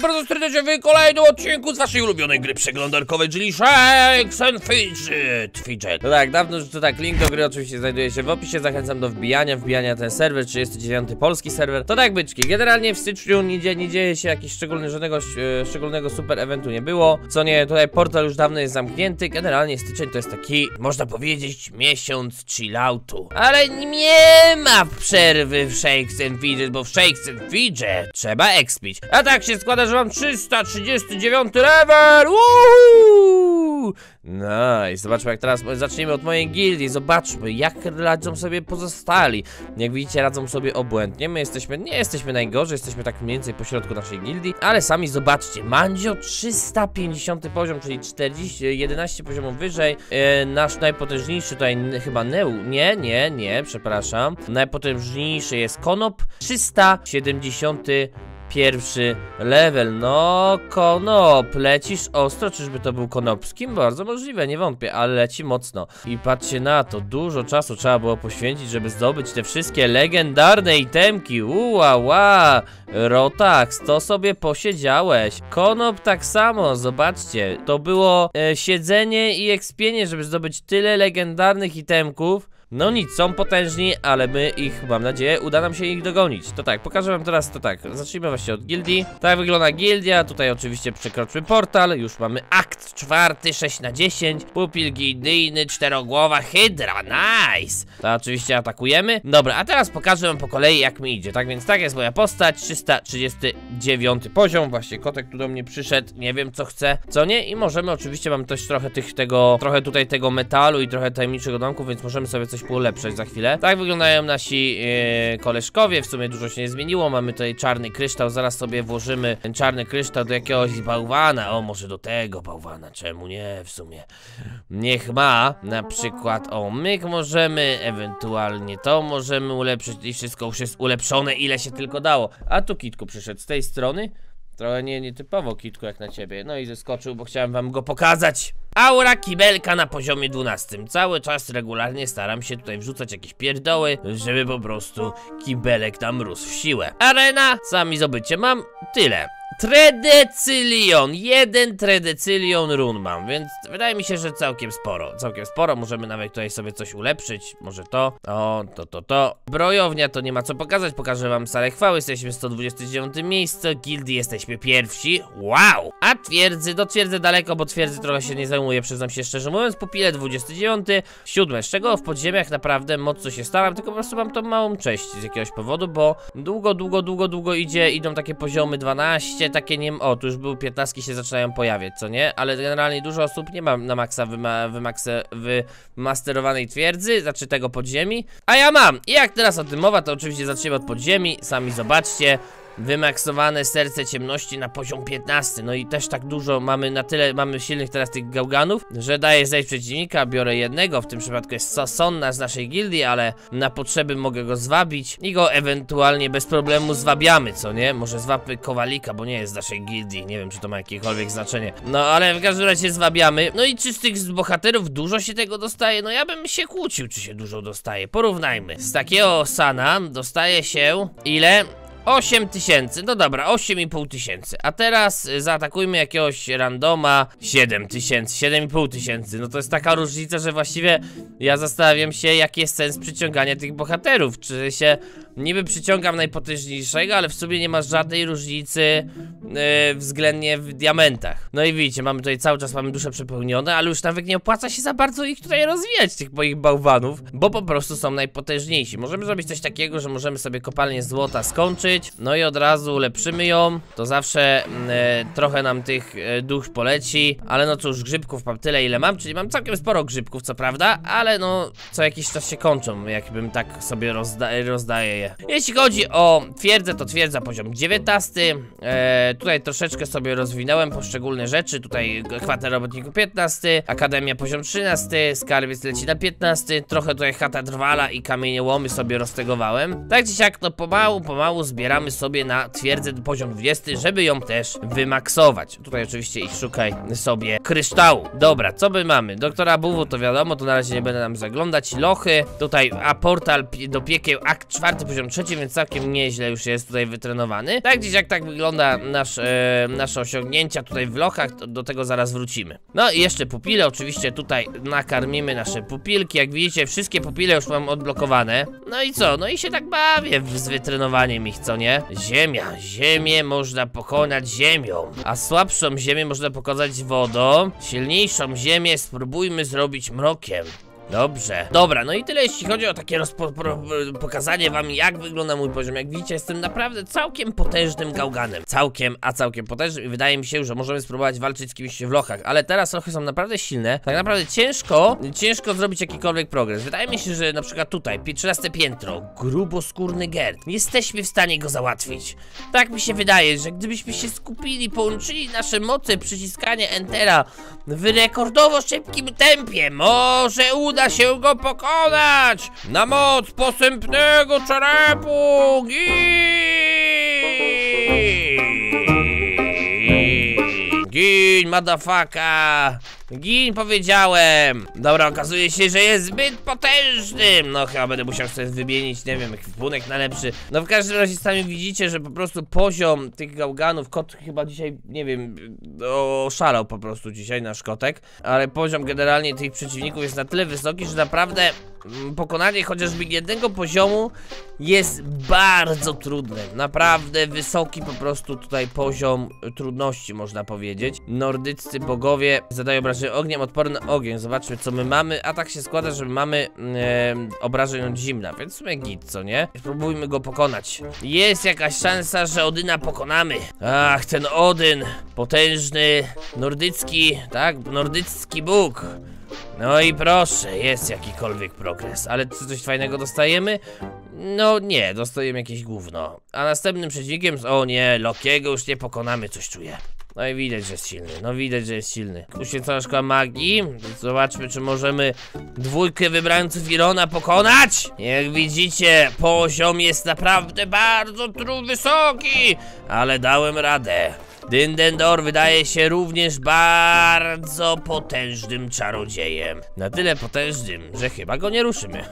bardzo serdecznie w kolejnym odcinku z waszej ulubionej gry przeglądarkowej, czyli Shakes and Fidget. No tak, dawno już to tak, link do gry oczywiście znajduje się w opisie, zachęcam do wbijania ten serwer, 39 polski serwer. To tak, byczki, generalnie w styczniu nie dzieje się jakiś szczególnego super eventu nie było, co nie, tutaj portal już dawno jest zamknięty, generalnie styczeń to jest taki, można powiedzieć, miesiąc chilloutu. Ale nie ma przerwy w Shakes and Fidget, bo w Shakes and Fidget trzeba expić. A tak się składa, że mam 339 level. Uuu! Nice, zobaczmy jak teraz zaczniemy od mojej gildii, zobaczmy jak radzą sobie pozostali. Jak widzicie radzą sobie obłędnie, my nie jesteśmy najgorzej, jesteśmy tak mniej więcej pośrodku naszej gildii. Ale sami zobaczcie, Mandzio 350 poziom, czyli 11 poziomów wyżej. Nasz najpotężniejszy tutaj chyba Neu, nie, przepraszam. Najpotężniejszy jest Konop, 371 level, no Konop, lecisz ostro, czyżby to był Konopski? Bardzo możliwe, nie wątpię, ale leci mocno. I patrzcie na to, dużo czasu trzeba było poświęcić, żeby zdobyć te wszystkie legendarne itemki. Uła, Rotax, to sobie posiedziałeś. Konop tak samo, zobaczcie, to było siedzenie i ekspienie, żeby zdobyć tyle legendarnych itemków. No nic, są potężni, ale my ich, mam nadzieję, uda nam się ich dogonić. To tak, pokażę wam teraz, to tak, zacznijmy właśnie od gildii. Tak wygląda gildia, tutaj oczywiście przekroczmy portal, już mamy akt 4, 6/10, pupil gildyjny, czterogłowa Hydra, nice! To oczywiście atakujemy. Dobra, a teraz pokażę wam po kolei jak mi idzie, tak więc tak jest moja postać, 339 poziom, właśnie kotek tu do mnie przyszedł, nie wiem co chce, co nie, i możemy oczywiście, mam też trochę trochę tutaj tego metalu i trochę tajemniczego domku, więc możemy sobie coś ulepszać za chwilę. Tak wyglądają nasi koleżkowie, w sumie dużo się nie zmieniło. Mamy tutaj czarny kryształ, zaraz sobie włożymy ten czarny kryształ do jakiegoś bałwana. O, może do tego bałwana, czemu nie, w sumie. Niech ma, na przykład o myk możemy, ewentualnie to możemy ulepszyć i wszystko już jest ulepszone, ile się tylko dało. A tu Kitku przyszedł z tej strony. Trochę nietypowo Kitku jak na ciebie. No i zeskoczył, bo chciałem wam go pokazać. Aura kibelka na poziomie 12. Cały czas regularnie staram się tutaj wrzucać jakieś pierdoły, żeby po prostu kibelek tam rósł w siłę. Arena, sami zobaczycie, mam tyle. Tredecylion, 1 tredecylion run mam, więc wydaje mi się, że całkiem sporo, możemy nawet tutaj sobie coś ulepszyć, może to, brojownia to nie ma co pokazać, pokażę wam salę chwały, jesteśmy 129 miejsce, gildii jesteśmy pierwsi, wow, a twierdzy, do twierdzy daleko, bo twierdzy trochę się nie zajmuję, przyznam się szczerze mówiąc, pupile 29, 7, z czego w podziemiach naprawdę mocno się staram, tylko po prostu mam tą małą cześć z jakiegoś powodu, bo długo idzie, idą takie poziomy 12, takie nie... O, tu już był 15 się zaczynają pojawiać, co nie? Ale generalnie dużo osób nie ma na maksa wymasterowanej twierdzy, znaczy tego podziemi. A ja mam! I jak teraz o tym mowa, to oczywiście zaczniemy od podziemi, sami zobaczcie. Wymaksowane serce ciemności na poziom 15. No i też tak dużo mamy, na tyle mamy silnych teraz tych gałganów, że daję zejść przeciwnika, biorę jednego. W tym przypadku jest Sasonna z naszej gildii, ale na potrzeby mogę go zwabić i go ewentualnie bez problemu zwabiamy, co nie? Może zwabmy Kowalika, bo nie jest z naszej gildii, nie wiem czy to ma jakiekolwiek znaczenie. No ale w każdym razie zwabiamy. No i czy z tych bohaterów dużo się tego dostaje? No ja bym się kłócił, czy się dużo dostaje. Porównajmy. Z takiego Sana dostaje się ile? 8000, no dobra, 8500. A teraz zaatakujmy jakiegoś randoma, 7000, 7500. No to jest taka różnica, że właściwie ja zastanawiam się, jaki jest sens przyciągania tych bohaterów. Czy się niby przyciągam najpotężniejszego, ale w sumie nie ma żadnej różnicy względnie w diamentach. No i widzicie, mamy tutaj cały czas mamy dusze przepełnione, ale już nawet nie opłaca się za bardzo ich tutaj rozwijać, tych moich bałwanów, bo po prostu są najpotężniejsi. Możemy zrobić coś takiego, że możemy sobie kopalnię złota skończyć. No i od razu ulepszymy ją. To zawsze trochę nam tych dusz poleci. Ale no cóż, grzybków mam tyle ile mam. Czyli mam całkiem sporo grzybków, co prawda. Ale no, co jakiś czas się kończą. Jakbym tak sobie rozdaje je. Jeśli chodzi o twierdzę, to twierdza poziom 19. Tutaj troszeczkę sobie rozwinąłem poszczególne rzeczy. Tutaj kwater robotniku 15. Akademia poziom 13. Skarbiec leci na 15. Trochę tutaj chata drwala i kamienie łomy sobie roztegowałem. Tak czy siak, no pomału zbieram zbieramy sobie na twierdzę poziom 20, żeby ją też wymaksować. Tutaj oczywiście ich szukaj sobie kryształu. Dobra, co my mamy? Doktora Buwu to wiadomo, to na razie nie będę nam zaglądać. Lochy, tutaj, a portal do piekieł, akt 4, poziom 3, więc całkiem nieźle już jest tutaj wytrenowany. Tak gdzieś jak tak wygląda nasze osiągnięcia tutaj w lochach, to do tego zaraz wrócimy. No i jeszcze pupile, oczywiście tutaj nakarmimy nasze pupilki. Jak widzicie, wszystkie pupile już mam odblokowane. No i co? No i się tak bawię z wytrenowaniem ich, co nie? Ziemia. Ziemię można pokonać ziemią, a słabszą ziemię można pokonać wodą. Silniejszą ziemię spróbujmy zrobić mrokiem. Dobrze. Dobra, no i tyle jeśli chodzi o takie pokazanie wam, jak wygląda mój poziom. Jak widzicie, jestem naprawdę całkiem potężnym gałganem. Całkiem potężnym i wydaje mi się, że możemy spróbować walczyć z kimś w lochach. Ale teraz lochy są naprawdę silne. Tak naprawdę ciężko zrobić jakikolwiek progres. Wydaje mi się, że na przykład tutaj 13 piętro, gruboskórny Gert, nie jesteśmy w stanie go załatwić. Tak mi się wydaje, że gdybyśmy się skupili, połączyli nasze moce, przyciskanie entera w rekordowo szybkim tempie, może uda się go pokonać! Na moc posępnego czerepu! Gin, madafaka! Gin, powiedziałem! Dobra, okazuje się, że jest zbyt potężnym! No chyba będę musiał sobie wymienić, nie wiem, ekwipunek na lepszy. No w każdym razie sami widzicie, że po prostu poziom tych gałganów, kot chyba dzisiaj, nie wiem, oszalał po prostu dzisiaj nasz kotek. Ale poziom generalnie tych przeciwników jest na tyle wysoki, że naprawdę pokonanie chociażby jednego poziomu jest bardzo trudne. Naprawdę wysoki po prostu tutaj poziom trudności, można powiedzieć. Nordyccy bogowie zadają obrażenie ogniem, odporny ogień. Zobaczmy, co my mamy, a tak się składa, że my mamy obrażeń od zimna, więc w sumie git, co nie? Spróbujmy go pokonać. Jest jakaś szansa, że Odyna pokonamy. Ach, ten Odyn, potężny, nordycki, tak? Nordycki bóg. No i proszę, jest jakikolwiek progres, ale czy coś fajnego dostajemy? No nie, dostajemy jakieś gówno. A następnym przeciwnikiem, o nie, Lokiego już nie pokonamy, coś czuję. No i widać, że jest silny, Uświęcona szkoła magii. Zobaczmy, czy możemy dwójkę wybrańców Zirona pokonać. Jak widzicie, poziom jest naprawdę bardzo wysoki, ale dałem radę. Dindendor wydaje się również bardzo potężnym czarodziejem. Na tyle potężnym, że chyba go nie ruszymy.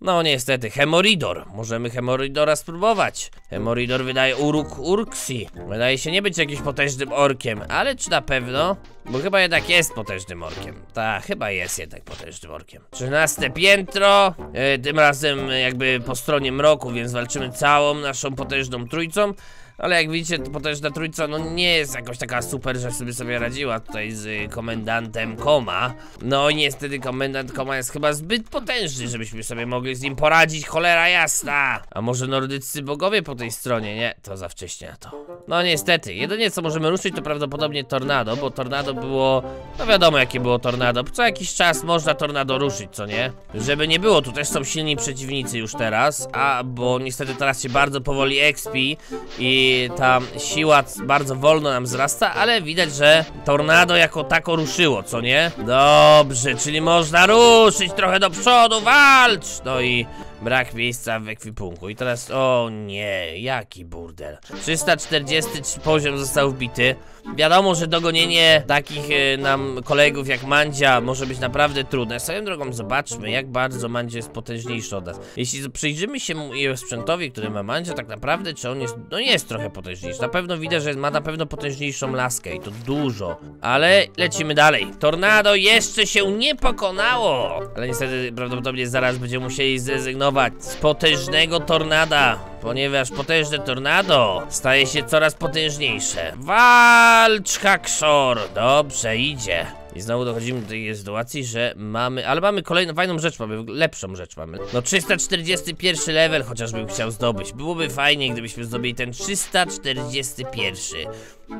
No niestety, Hemoridor. Możemy Hemoridora spróbować. Hemoridor wydaje urksi. Wydaje się nie być jakimś potężnym orkiem, ale czy na pewno? Bo chyba jednak jest potężnym orkiem. Tak, chyba jest jednak potężnym orkiem. 13 piętro. Tym razem jakby po stronie mroku, więc walczymy całą naszą potężną trójcą. Ale jak widzicie, to potężna trójca no nie jest jakoś taka super, że sobie radziła tutaj z komendantem Koma. No i niestety komendant Koma jest chyba zbyt potężny, żebyśmy sobie mogli z nim poradzić, cholera jasna. A może nordyccy bogowie po tej stronie? Nie, to za wcześnie na to. No niestety, jedynie co możemy ruszyć to prawdopodobnie tornado, bo tornado było, no wiadomo jakie było tornado. Co jakiś czas można tornado ruszyć, co nie? Żeby nie było, tu też są silni przeciwnicy już teraz, bo niestety teraz się bardzo powoli expi i ta siła bardzo wolno nam wzrasta, ale widać, że tornado jako tako ruszyło, co nie? Dobrze, czyli można ruszyć trochę do przodu, walcz! No i brak miejsca w ekwipunku. I teraz, o nie, jaki burdel. 340 poziom został wbity. Wiadomo, że dogonienie takich nam kolegów jak Mandzia może być naprawdę trudne. Swoją drogą zobaczmy, jak bardzo Mandzia jest potężniejszy od nas. Jeśli przyjrzymy się sprzętowi, który ma Mandzia, tak naprawdę, czy on jest, no jest trochę potężniejszy. Na pewno widać, że ma na pewno potężniejszą laskę i to dużo. Ale lecimy dalej. Tornado jeszcze się nie pokonało. Ale niestety prawdopodobnie zaraz będziemy musieli zrezygnować z potężnego tornada, ponieważ potężne tornado staje się coraz potężniejsze. Walcz, Hakszor! Dobrze, idzie. I znowu dochodzimy do tej sytuacji, że mamy, ale mamy kolejną fajną rzecz, mamy lepszą rzecz mamy. No 341 level chociażbym chciał zdobyć. Byłoby fajnie, gdybyśmy zdobyli ten 341.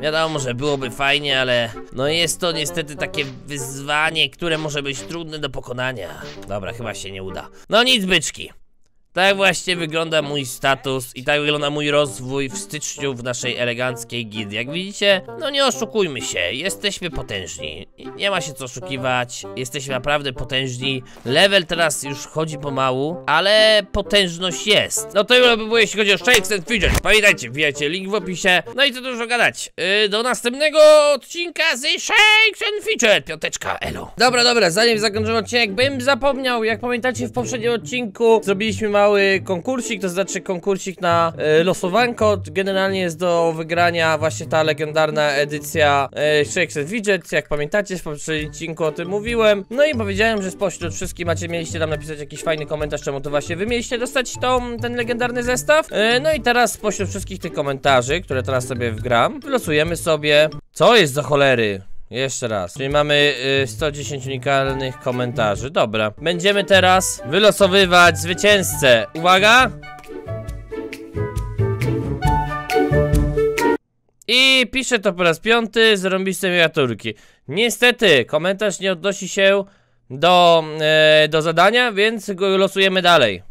Wiadomo, że byłoby fajnie, ale no jest to niestety takie wyzwanie, które może być trudne do pokonania. Dobra, chyba się nie uda. No nic, byczki. Tak właśnie wygląda mój status i tak wygląda mój rozwój w styczniu w naszej eleganckiej gildii. Jak widzicie, no nie oszukujmy się, jesteśmy potężni. Nie ma się co oszukiwać, jesteśmy naprawdę potężni. Level teraz już chodzi pomału, ale potężność jest. No to już by było, jeśli chodzi o Shakes and Fidget. Pamiętajcie, wbijajcie link w opisie. No i co dużo gadać. Do następnego odcinka z Shakes and Fidget. Piąteczka, elo. Dobra, zanim zakończymy odcinek, bym zapomniał, jak pamiętacie w poprzednim odcinku zrobiliśmy mały konkursik, to znaczy konkursik na losowanko. Generalnie jest do wygrania właśnie ta legendarna edycja Shakes and Fidget. Jak pamiętacie, w poprzednim odcinku o tym mówiłem. No i powiedziałem, że spośród wszystkich mieliście tam napisać jakiś fajny komentarz, czemu to właśnie wy mieliście dostać ten legendarny zestaw. No i teraz spośród wszystkich tych komentarzy, które teraz sobie wgram, wylosujemy sobie... Co jest za cholery? Jeszcze raz, czyli mamy 110 unikalnych komentarzy, dobra. Będziemy teraz wylosowywać zwycięzcę. Uwaga! I piszę to po raz piąty z rąbistej miniaturki. Niestety, komentarz nie odnosi się do zadania, więc go losujemy dalej.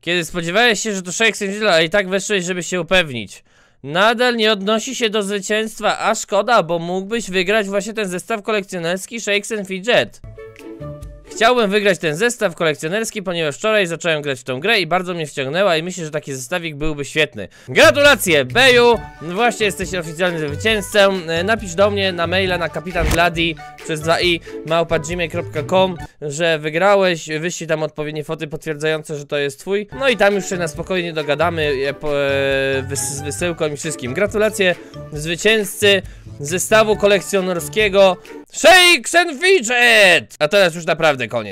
Kiedy spodziewałeś się, że to Shakes and Fidget, a i tak weszłeś, żeby się upewnić. Nadal nie odnosi się do zwycięstwa, a szkoda, bo mógłbyś wygrać właśnie ten zestaw kolekcjonerski Shakes and Fidget. Chciałbym wygrać ten zestaw kolekcjonerski, ponieważ wczoraj zacząłem grać w tą grę i bardzo mnie wciągnęła i myślę, że taki zestawik byłby świetny. Gratulacje, Beju! Właśnie jesteś oficjalnym zwycięzcą. Napisz do mnie na maila na kapitangladi@gmail.com, że wygrałeś, wyślij tam odpowiednie foty potwierdzające, że to jest twój. No i tam już się na spokojnie dogadamy z wysyłką i wszystkim. Gratulacje zwycięzcy zestawu kolekcjonerskiego Shakes and Fidget! A teraz już naprawdę koniec.